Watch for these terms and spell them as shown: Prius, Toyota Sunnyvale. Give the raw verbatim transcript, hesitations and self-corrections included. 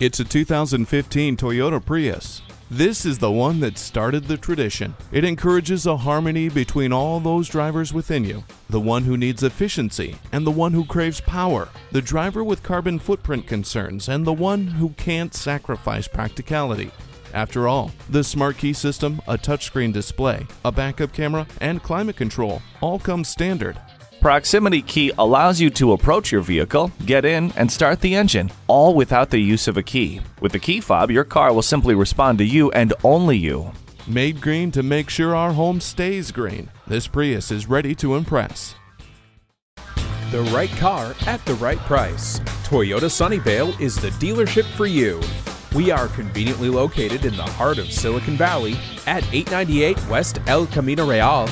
It's a two thousand fifteen Toyota Prius. This is the one that started the tradition. It encourages a harmony between all those drivers within you, the one who needs efficiency and the one who craves power, the driver with carbon footprint concerns and the one who can't sacrifice practicality. After all, the smart key system, a touchscreen display, a backup camera, and climate control all come standard. Proximity key allows you to approach your vehicle, get in, and start the engine, all without the use of a key. With the key fob, your car will simply respond to you and only you. Made green to make sure our home stays green. This Prius is ready to impress. The right car at the right price. Toyota Sunnyvale is the dealership for you. We are conveniently located in the heart of Silicon Valley at eight ninety-eight West El Camino Real.